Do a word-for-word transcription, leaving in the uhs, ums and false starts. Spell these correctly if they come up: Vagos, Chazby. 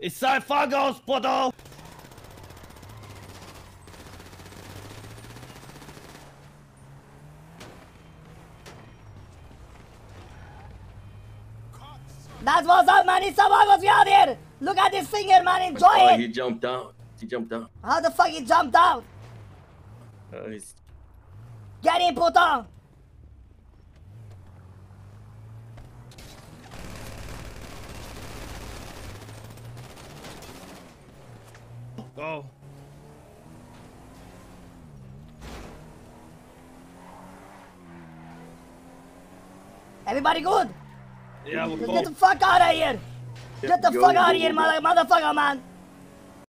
Inside Vagos, puto! That's what's up, man. It's some Vagos, we out here. Look at this singer, man. Enjoy oh, it. He jumped out. He jumped out. How the fuck he jumped out? Uh, he's... Get in, puto! Go. Everybody good? Yeah, we'll Get go. the fuck out of here! Get the Yo, fuck out of here, mother motherfucker, man!